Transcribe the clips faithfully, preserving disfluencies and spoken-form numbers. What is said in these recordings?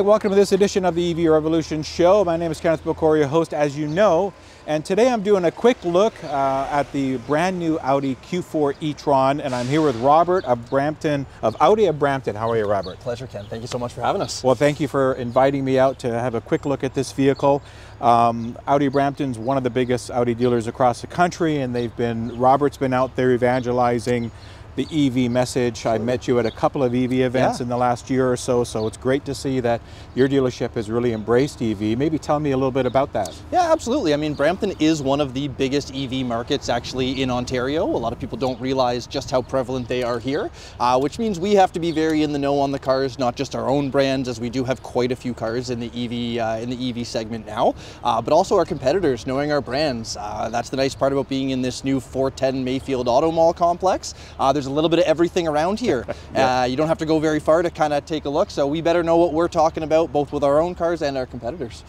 right, welcome to this edition of the E V Revolution Show. My name is Kenneth Bocoria, host as you know, and today I'm doing a quick look uh, at the brand new Audi Q four e-tron, and I'm here with Robert of Brampton, of Audi of Brampton. How are you, Robert? Pleasure, Ken. Thank you so much for having us. Well, thank you for inviting me out to have a quick look at this vehicle. Um, Audi Brampton's one of the biggest Audi dealers across the country, and they've been, Robert's been out there evangelizing the E V message. I met you at a couple of E V events yeah. in the last year or so, so it's great to see that your dealership has really embraced E V. Maybe tell me a little bit about that. Yeah, absolutely. I mean, Brampton is one of the biggest E V markets actually in Ontario. A lot of people don't realize just how prevalent they are here, uh, which means we have to be very in the know on the cars, not just our own brands, as we do have quite a few cars in the E V uh, in the E V segment now, uh, but also our competitors, knowing our brands. Uh, that's the nice part about being in this new four ten Mayfield Auto Mall complex. Uh, There's a little bit of everything around here. yeah. uh, you don't have to go very far to kind of take a look, so we better know what we're talking about, both with our own cars and our competitors.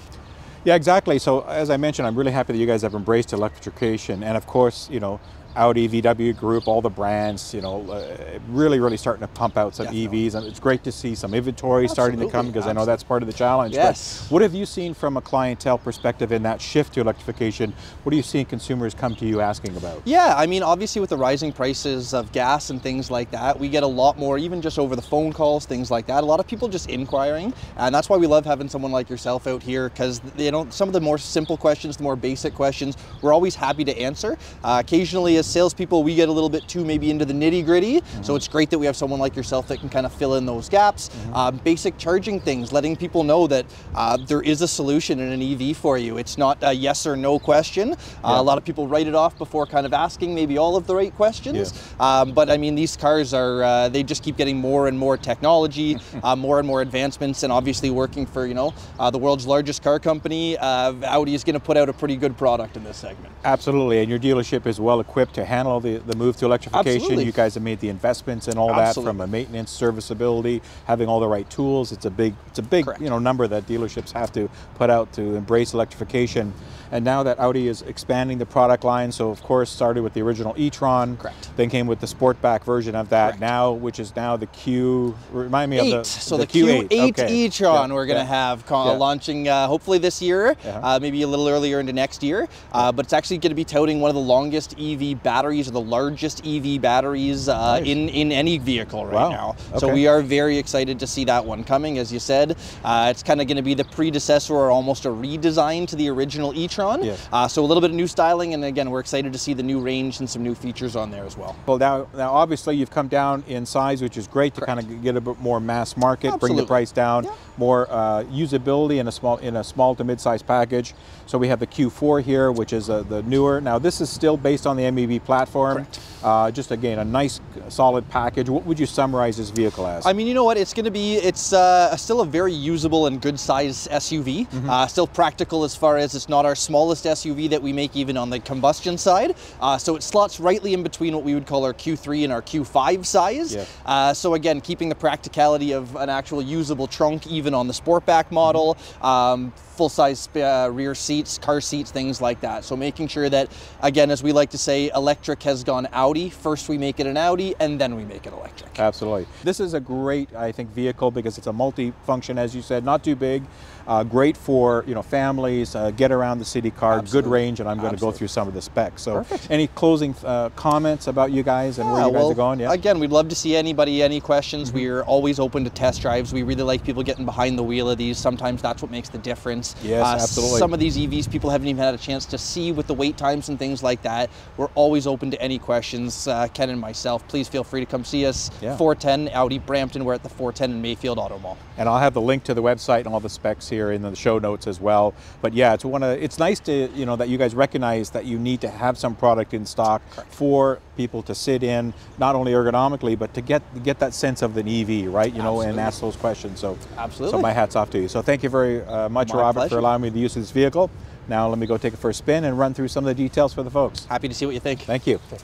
Yeah, exactly. So as I mentioned, I'm really happy that you guys have embraced electrification, and of course, you know, Audi, V W Group, all the brands, you know, uh, really, really starting to pump out some Definitely. E Vs, and it's great to see some inventory Absolutely. starting to come, because I know that's part of the challenge. Yes. But what have you seen from a clientele perspective in that shift to electrification? What are you seeing consumers come to you asking about? Yeah, I mean, obviously with the rising prices of gas and things like that, we get a lot more, even just over the phone calls, things like that. A lot of people just inquiring, and that's why we love having someone like yourself out here, because you know, some of the more simple questions, the more basic questions, we're always happy to answer. Uh, occasionally, as salespeople, we get a little bit too maybe into the nitty-gritty, mm-hmm. so it's great that we have someone like yourself that can kind of fill in those gaps. Mm-hmm. uh, basic charging things, letting people know that uh, there is a solution in an E V for you. It's not a yes or no question. Yeah. uh, a lot of people write it off before kind of asking maybe all of the right questions. Yeah. um, but I mean, these cars are, uh, they just keep getting more and more technology, uh, more and more advancements, and obviously working for, you know, uh, the world's largest car company, uh, Audi is going to put out a pretty good product in this segment. Absolutely, and your dealership is well equipped to handle the, the move to electrification. Absolutely. You guys have made the investments and all Absolutely. that, from a maintenance, serviceability, having all the right tools. It's a big, it's a big Correct. you know, number that dealerships have to put out to embrace electrification. And now that Audi is expanding the product line, so of course started with the original e-tron, Correct. then came with the sportback version of that, Correct. now, which is now the Q, remind me eight. of the, so the, the Q eight. Q eight okay. e-tron yeah. we're going to yeah. have yeah. launching uh, hopefully this year, uh-huh. uh, maybe a little earlier into next year, uh, but it's actually going to be touting one of the longest E V batteries, or the largest E V batteries uh, nice. in, in any vehicle right wow. now. Okay. So we are very excited to see that one coming, as you said. Uh, it's kind of going to be the predecessor, or almost a redesign to the original e-tron. Yes. Uh, so a little bit of new styling, and again, we're excited to see the new range and some new features on there as well. Well, now, now obviously you've come down in size, which is great to kind of get a bit more mass market, Absolutely. bring the price down, yeah. more uh, usability in a small in a small to mid-sized package. So we have the Q four here, which is uh, the newer. Now this is still based on the M E B platform. Uh, just again, a nice solid package. What would you summarize this vehicle as? I mean, you know what, it's going to be, it's uh, still a very usable and good size S U V, mm-hmm. uh, still practical as far as it's not our smallest S U V that we make even on the combustion side. Uh, so it slots rightly in between what we would call our Q three and our Q five size. Yes. Uh, so again, keeping the practicality of an actual usable trunk, even on the Sportback model, mm-hmm. um, full-size uh, rear seats, car seats, things like that. So making sure that, again, as we like to say, electric has gone Audi. First we make it an Audi, and then we make it electric. Absolutely. This is a great, I think, vehicle, because it's a multi-function, as you said, not too big. Uh, great for, you know, families, uh, get around the city car, Absolutely. good range, and I'm going Absolutely. to go through some of the specs. So Perfect. any closing uh, comments about you guys and yeah, where you guys well, are going? Yeah. Again, we'd love to see anybody, any questions. Mm-hmm. We're always open to test drives. We really like people getting behind the wheel of these. Sometimes that's what makes the difference. Yes, uh, absolutely. Some of these E Vs people haven't even had a chance to see, with the wait times and things like that. We're always open to any questions. Uh, Ken and myself, please feel free to come see us. Yeah. four ten Audi Brampton. We're at the four ten in Mayfield Auto Mall. And I'll have the link to the website and all the specs here in the show notes as well. But yeah, it's one of, it's nice to, you know, that you guys recognize that you need to have some product in stock Correct. for people to sit in, not only ergonomically, but to get get that sense of an E V, right? You Absolutely. know, and ask those questions. So, Absolutely. so my hat's off to you. So thank you very uh, much, my Robert, pleasure. for allowing me the use of this vehicle. Now let me go take it for a spin and run through some of the details for the folks. Happy to see what you think. Thank you. Okay.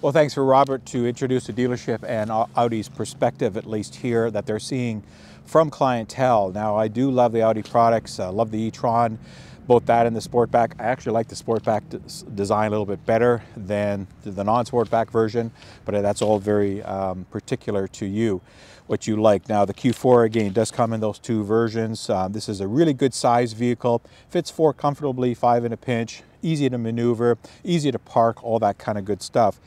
Well, thanks for Robert to introduce the dealership and Audi's perspective, at least here, that they're seeing from clientele. Now, I do love the Audi products, uh, love the e-tron, both that and the Sportback. I actually like the Sportback design a little bit better than the non-Sportback version, but that's all very um, particular to you. what you like. Now the Q four again does come in those two versions. Um, this is a really good size vehicle, fits four comfortably, five in a pinch, easy to maneuver, easy to park, all that kind of good stuff.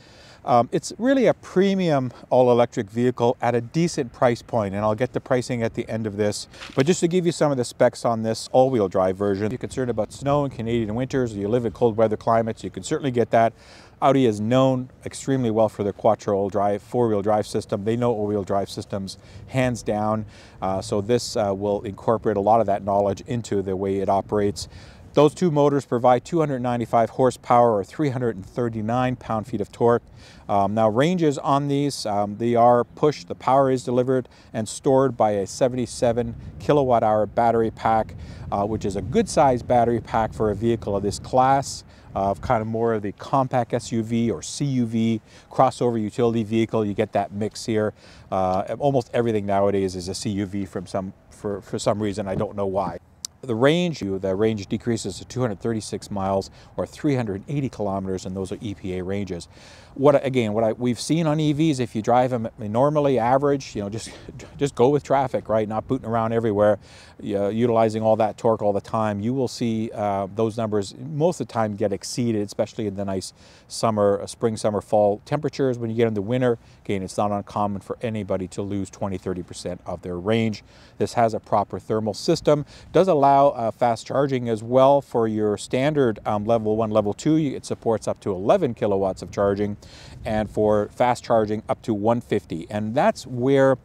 Um, it's really a premium all-electric vehicle at a decent price point, and I'll get the pricing at the end of this. But just to give you some of the specs on this all-wheel drive version, if you're concerned about snow and Canadian winters, or you live in cold weather climates, you can certainly get that. Audi is known extremely well for their quattro all drive, four-wheel drive system. They know all-wheel drive systems hands down, uh, so this uh, will incorporate a lot of that knowledge into the way it operates. Those two motors provide two hundred ninety-five horsepower or three hundred thirty-nine pound-feet of torque. Um, now ranges on these, um, they are pushed, the power is delivered and stored by a seventy-seven kilowatt hour battery pack, uh, which is a good sized battery pack for a vehicle of this class, of uh, kind of more of the compact S U V or C U V, crossover utility vehicle. You get that mix here. Uh, almost everything nowadays is a C U V from some, for, for some reason, I don't know why. The range, the range decreases to two hundred thirty-six miles or three hundred eighty kilometers, and those are E P A ranges. What again, what I, we've seen on E Vs, if you drive them normally average, you know, just just go with traffic, right? Not booting around everywhere, you know, utilizing all that torque all the time. You will see uh, those numbers most of the time get exceeded, especially in the nice summer, spring, summer, fall temperatures. When you get into winter, again, it's not uncommon for anybody to lose twenty, thirty percent of their range. This has a proper thermal system, does allow Uh, fast charging as well for your standard um, level one, level two. It supports up to eleven kilowatts of charging, and for fast charging up to one hundred fifty. And that's where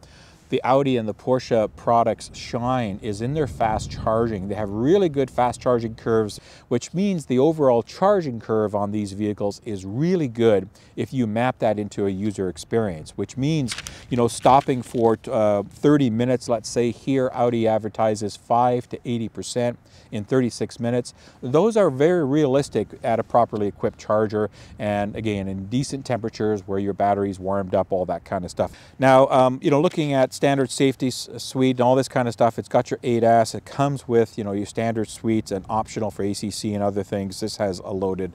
the Audi and the Porsche products shine, is in their fast charging. They have really good fast charging curves, which means the overall charging curve on these vehicles is really good if you map that into a user experience, which means, you know, stopping for uh, thirty minutes, let's say here Audi advertises five to eighty percent in thirty-six minutes. Those are very realistic at a properly equipped charger, and again, in decent temperatures where your battery's warmed up, all that kind of stuff. Now, um, you know, looking at standard safety suite and all this kind of stuff. It's got your A D A S. It comes with, you know, your standard suites and optional for A C C and other things. This has a loaded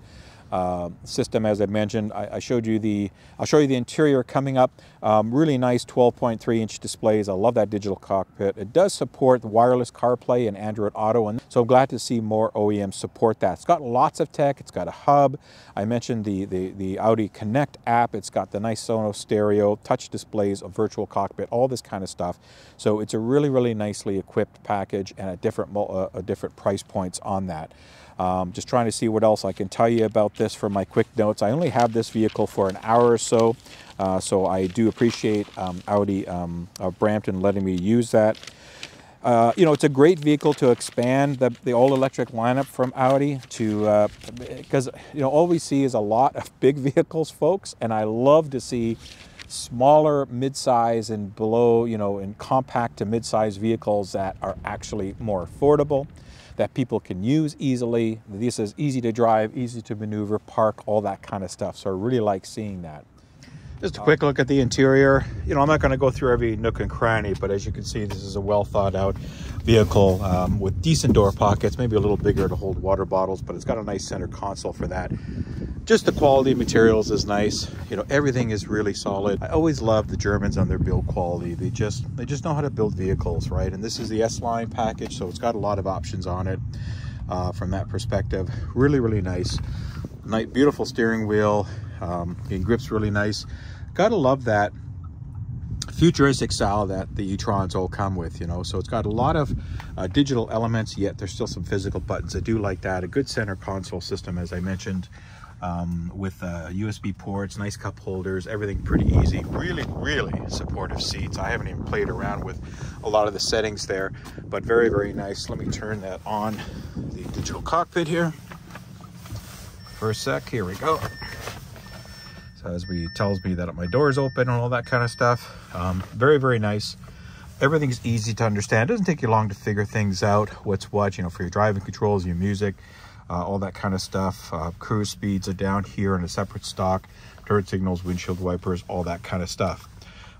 uh, system, as I mentioned. I, I showed you the. I'll show you the interior coming up. Um, really nice twelve point three inch displays. I love that digital cockpit. It does support wireless CarPlay and Android Auto, and so I'm glad to see more O E Ms support that. It's got lots of tech. It's got a hub. I mentioned the the, the Audi Connect app. It's got the nice Sonos stereo, touch displays, a virtual cockpit, all this kind of stuff. So it's a really really nicely equipped package, and at different uh, different price points on that. Um, just trying to see what else I can tell you about this for my quick notes. I only have this vehicle for an hour or so, uh, so I do appreciate um, Audi um, of Brampton letting me use that. Uh, you know, it's a great vehicle to expand the, the all-electric lineup from Audi to, because, uh, you know, all we see is a lot of big vehicles, folks, and I love to see smaller mid-size and below, you know, in compact to mid-size vehicles that are actually more affordable, that people can use easily. This is easy to drive, easy to maneuver, park, all that kind of stuff. So I really like seeing that. Just a quick look at the interior. You know, I'm not going to go through every nook and cranny, but as you can see, this is a well thought out vehicle um, with decent door pockets, maybe a little bigger to hold water bottles, but it's got a nice center console for that. Just the quality of materials is nice. You know, everything is really solid. I always love the Germans on their build quality. They just, they just know how to build vehicles, right? And this is the S-Line package, so it's got a lot of options on it uh, from that perspective. Really, really nice. Nice, beautiful steering wheel. Um, and grips really nice. Gotta love that futuristic style that the e-trons all come with, you know. So it's got a lot of uh, digital elements, yet there's still some physical buttons. I do like that. A good center console system, as I mentioned, um, with uh, U S B ports, nice cup holders, everything pretty easy. Really, really supportive seats. I haven't even played around with a lot of the settings there, but very, very nice. Let me turn that on the digital cockpit here for a sec. Here we go. As we tells me that my door is open and all that kind of stuff. Um, very, very nice. Everything's easy to understand. It doesn't take you long to figure things out. What's what, you know, for your driving controls, your music, uh, all that kind of stuff. Uh, cruise speeds are down here in a separate stock. Turn signals, windshield wipers, all that kind of stuff.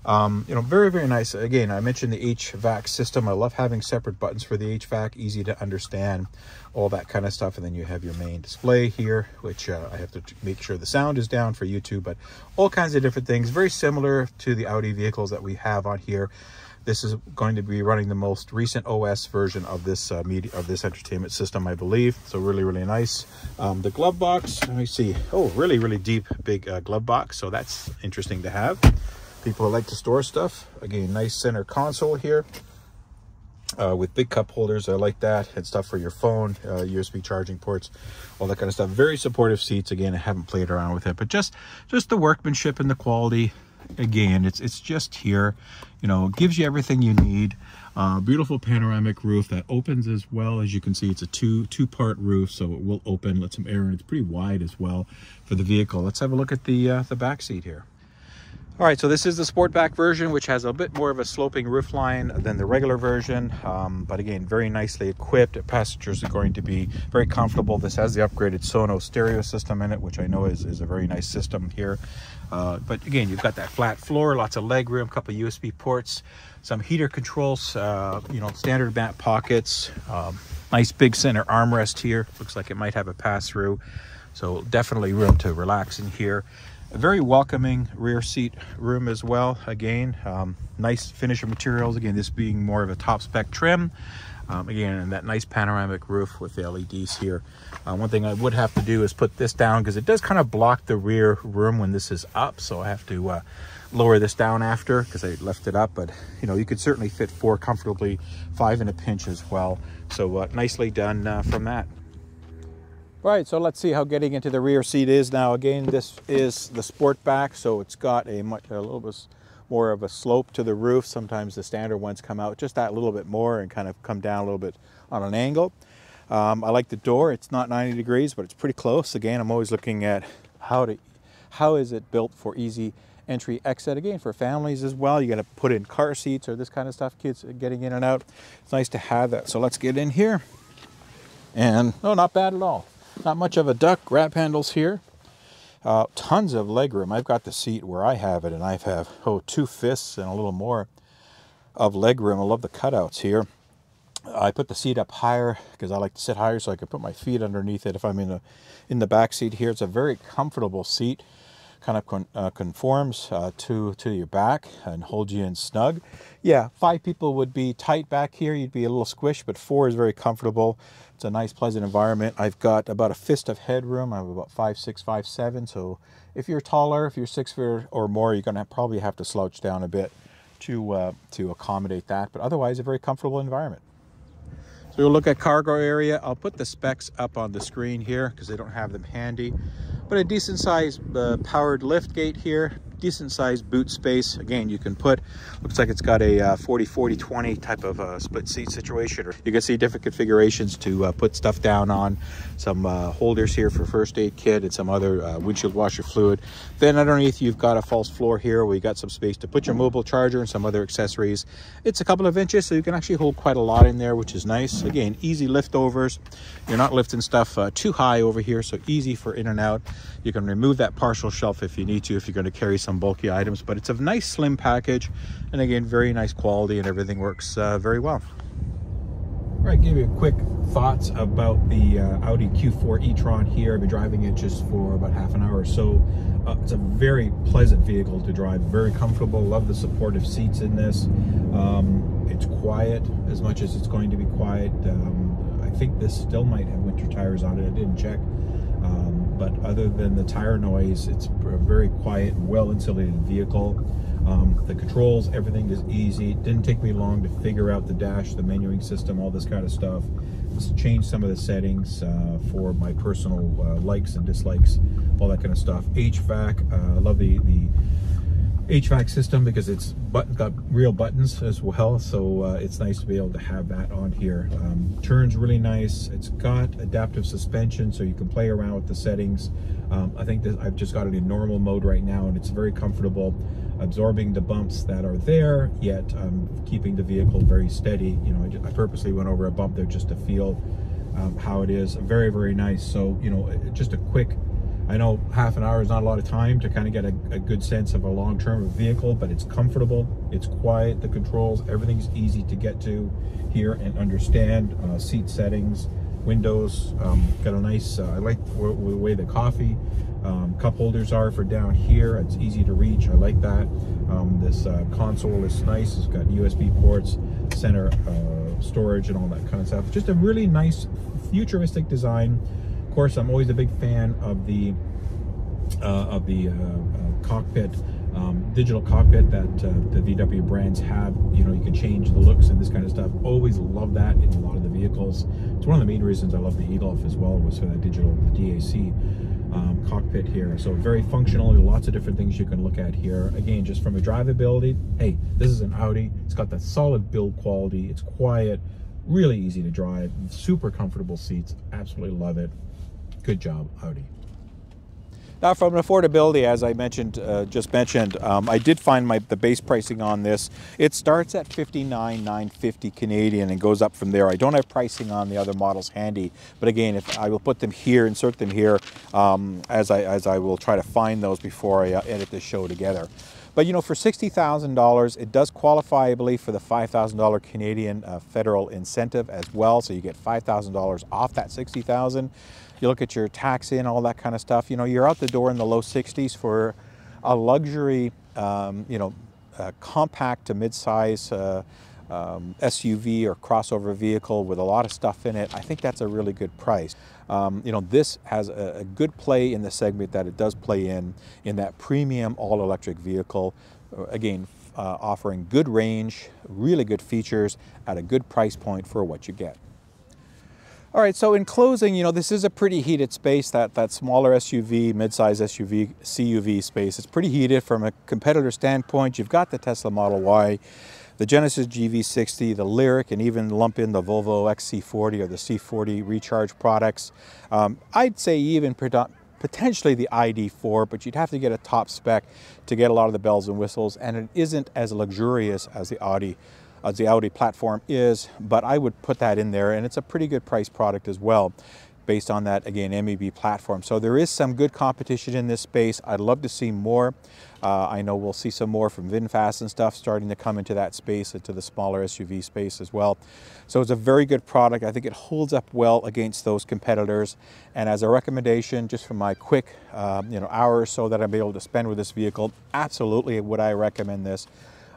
Um, you know, very, very nice. Again, I mentioned the H V A C system. I love having separate buttons for the H V A C, easy to understand, all that kind of stuff. And then you have your main display here, which uh, I have to make sure the sound is down for YouTube, but all kinds of different things, very similar to the Audi vehicles that we have on here. This is going to be running the most recent O S version of this uh, media, of this entertainment system, I believe. So really, really nice. Um, the glove box, let me see. Oh, really, really deep, big uh, glove box. So that's interesting to have. People like to store stuff. Again, nice center console here uh, with big cup holders. I like that. And stuff for your phone, uh, U S B charging ports, all that kind of stuff. Very supportive seats. Again, I haven't played around with it, but just, just the workmanship and the quality. Again, it's it's just here, you know, it gives you everything you need. Uh, beautiful panoramic roof that opens as well. As you can see, it's a two two part roof, so it will open, let some air in. It's pretty wide as well for the vehicle. Let's have a look at the uh, the back seat here. All right, so this is the Sportback version, which has a bit more of a sloping roofline than the regular version. Um, but again, very nicely equipped. Passengers are going to be very comfortable. This has the upgraded Sonos stereo system in it, which I know is, is a very nice system here. Uh, but again, you've got that flat floor, lots of leg room, a couple of U S B ports, some heater controls, uh, you know, standard mat pockets, um, nice big center armrest here. Looks like it might have a pass-through. So definitely room to relax in here. A very welcoming rear seat room as well. Again, um, nice finish of materials. Again, this being more of a top spec trim. Um, again, and that nice panoramic roof with the L E Ds here. Uh, one thing I would have to do is put this down because it does kind of block the rear room when this is up. So I have to uh, lower this down after because I left it up. But, you know, you could certainly fit four comfortably, five in a pinch as well. So uh, nicely done uh, from that. Right, so let's see how getting into the rear seat is now. Again, this is the Sportback, so it's got a much a little bit more of a slope to the roof. Sometimes the standard ones come out just that little bit more and kind of come down a little bit on an angle. Um, I like the door. It's not ninety degrees, but it's pretty close. Again, I'm always looking at how to how is it built for easy entry exit. Again, for families as well, you got to put in car seats or this kind of stuff. Kids getting in and out. It's nice to have that. So let's get in here, and no, not bad at all. Not much of a duck, grab handles here, uh, tons of legroom. I've got the seat where I have it, and I have oh two fists and a little more of legroom. I love the cutouts here. I put the seat up higher because I like to sit higher, so I can put my feet underneath it if I'm in the in the back seat here. It's a very comfortable seat, kind of con uh, conforms uh, to to your back and holds you in snug. Yeah, five people would be tight back here. You'd be a little squished, but four is very comfortable. It's a nice, pleasant environment. I've got about a fist of headroom. I'm about five six, five seven. So if you're taller, if you're six feet or more, you're going to probably have to slouch down a bit to uh, to accommodate that. But otherwise, a very comfortable environment. So we'll look at cargo area. I'll put the specs up on the screen here because they don't have them handy. But a decent sized uh, powered lift gate here, decent sized boot space. Again, you can put, looks like it's got a uh, forty forty twenty type of uh, split seat situation. You can see different configurations to uh, put stuff down on. Some uh, holders here for first aid kit and some other uh, windshield washer fluid. Then underneath you've got a false floor here where you got some space to put your mobile charger and some other accessories. It's a couple of inches, so you can actually hold quite a lot in there, which is nice. Again, easy liftovers. You're not lifting stuff uh, too high over here, so easy for in and out. You can remove that partial shelf if you need to, if you're going to carry some bulky items, but it's a nice slim package. And again, very nice quality and everything works uh, very well. All right, give you a quick thoughts about the uh, Audi Q four e-tron here. I've been driving it just for about half an hour or so. Uh, it's a very pleasant vehicle to drive, very comfortable. Love the supportive seats in this. Um, it's quiet as much as it's going to be quiet. Um, I think this still might have winter tires on it. I didn't check. Um, But other than the tire noise, it's a very quiet, well-insulated vehicle. Um, the controls, everything is easy. It didn't take me long to figure out the dash, the menuing system, all this kind of stuff. Just changed some of the settings uh, for my personal uh, likes and dislikes, all that kind of stuff. H V A C, I uh, love the, the H V A C system because it's but, got real buttons as well, so uh, it's nice to be able to have that on here. Um, turns really nice. It's got adaptive suspension, so you can play around with the settings. Um, I think that I've just got it in normal mode right now, and it's very comfortable, absorbing the bumps that are there, yet um, keeping the vehicle very steady. You know, I, just, I purposely went over a bump there just to feel um, how it is. Very, very nice. So, you know, just a quick. I know half an hour is not a lot of time to kind of get a, a good sense of a long term of vehicle, but it's comfortable, it's quiet, the controls, everything's easy to get to here and understand. Uh, seat settings, windows, um, got a nice, uh, I like the way the coffee um, cup holders are for down here. It's easy to reach, I like that. Um, this uh, console is nice, it's got U S B ports, center uh, storage and all that kind of stuff. Just a really nice futuristic design. Of course, I'm always a big fan of the uh, of the uh, uh, cockpit, um, digital cockpit that uh, the V W brands have. You know, you can change the looks and this kind of stuff. Always love that in a lot of the vehicles. It's one of the main reasons I love the e-Golf as well, was for that digital D A C um, cockpit here. So very functional. Lots of different things you can look at here. Again, just from a drivability. Hey, this is an Audi. It's got that solid build quality. It's quiet, really easy to drive. Super comfortable seats. Absolutely love it. Good job, Audi. Now, from affordability, as I mentioned, uh, just mentioned, um, I did find my the base pricing on this. It starts at fifty-nine thousand nine hundred fifty dollars Canadian and goes up from there. I don't have pricing on the other models handy, but again, if I will put them here, insert them here, um, as I as I will try to find those before I uh, edit this show together. But you know, for sixty thousand dollars, it does qualify, I believe, for the five thousand dollar Canadian uh, federal incentive as well. So you get five thousand dollars off that sixty thousand dollars. You look at your tax in, all that kind of stuff. You know, you're out the door in the low sixties for a luxury, um, you know, uh, compact to mid-size uh, um, S U V or crossover vehicle with a lot of stuff in it. I think that's a really good price. Um, you know, this has a, a good play in the segment that it does play in, in that premium all-electric vehicle. Again, uh, offering good range, really good features at a good price point for what you get. All right, so in closing, you know, this is a pretty heated space, that, that smaller S U V, mid-size S U V, C U V space. It's pretty heated from a competitor standpoint. You've got the Tesla Model Y, the Genesis G V sixty, the Lyric, and even lump in the Volvo X C forty or the C forty Recharge products. Um, I'd say even potentially the I D four, but you'd have to get a top spec to get a lot of the bells and whistles, and it isn't as luxurious as the Audi. As the Audi platform is, but I would put that in there, and it's a pretty good price product as well, based on that, again, M E B platform. So there is some good competition in this space. I'd love to see more. Uh, I know we'll see some more from VinFast and stuff starting to come into that space, into the smaller S U V space as well. So it's a very good product. I think it holds up well against those competitors. And as a recommendation, just for my quick um, you know, hour or so that I'm able to spend with this vehicle, absolutely would I recommend this.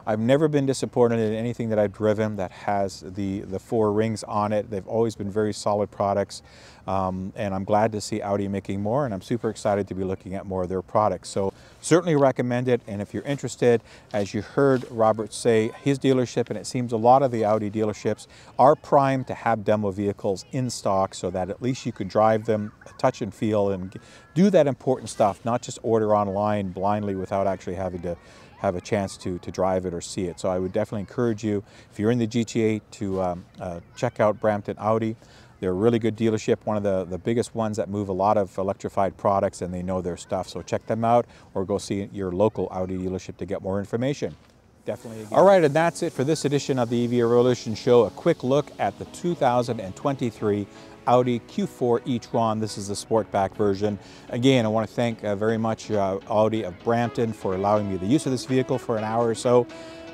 I've never been disappointed in anything that I've driven that has the, the four rings on it. They've always been very solid products, um, and I'm glad to see Audi making more, and I'm super excited to be looking at more of their products. So certainly recommend it, and if you're interested, as you heard Robert say, his dealership, and it seems a lot of the Audi dealerships are primed to have demo vehicles in stock so that at least you can drive them, touch and feel, and do that important stuff, not just order online blindly without actually having to have a chance to, to drive it or see it. So I would definitely encourage you, if you're in the G T A, to um, uh, check out Brampton Audi. They're a really good dealership, one of the, the biggest ones that move a lot of electrified products, and they know their stuff. So check them out, or go see your local Audi dealership to get more information. Definitely. Again. All right, and that's it for this edition of the E V Revolution Show. A quick look at the two thousand twenty-three Audi Q four e-tron. This is the Sportback version. Again, I want to thank uh, very much uh, Audi of Brampton for allowing me the use of this vehicle for an hour or so.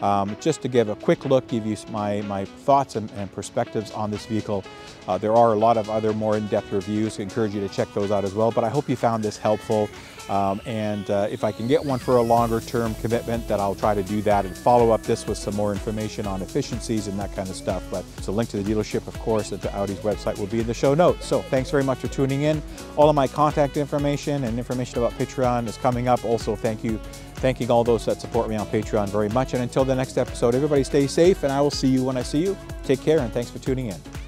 Um, just to give a quick look, give you my, my thoughts and, and perspectives on this vehicle. Uh, there are a lot of other more in-depth reviews. I encourage you to check those out as well, but I hope you found this helpful. Um, and uh, if I can get one for a longer term commitment, then I'll try to do that and follow up this with some more information on efficiencies and that kind of stuff. But it's a link to the dealership, of course, at the Audi's website will be in the show notes. So thanks very much for tuning in. All of my contact information and information about Patreon is coming up. Also, thank you, thanking all those that support me on Patreon very much. And until the next episode, everybody stay safe, and I will see you when I see you. Take care, and thanks for tuning in.